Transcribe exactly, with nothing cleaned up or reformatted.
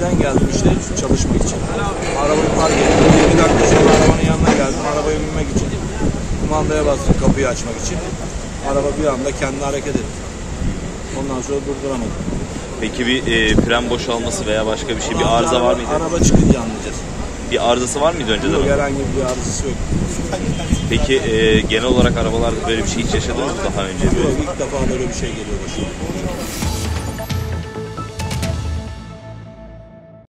Eskiden geldim işte çalışmak için. Arabayı park ettim. yirmi dakika sonra arabanın yanına geldim. Arabaya binmek için. Kumandaya bastım kapıyı açmak için. Araba bir anda kendi hareket etti. Ondan sonra durduramadım. Peki bir e, fren boşalması veya başka bir şey, ondan bir arıza araba, var mıydı? Araba çıkınca anlayacağız. Bir arızası var mıydı önceden? Yok, herhangi bir arızası yok. Peki e, genel olarak arabalarda böyle bir şey hiç yaşadınız mı daha önce? Yok, ilk defa böyle bir şey geliyor başıma.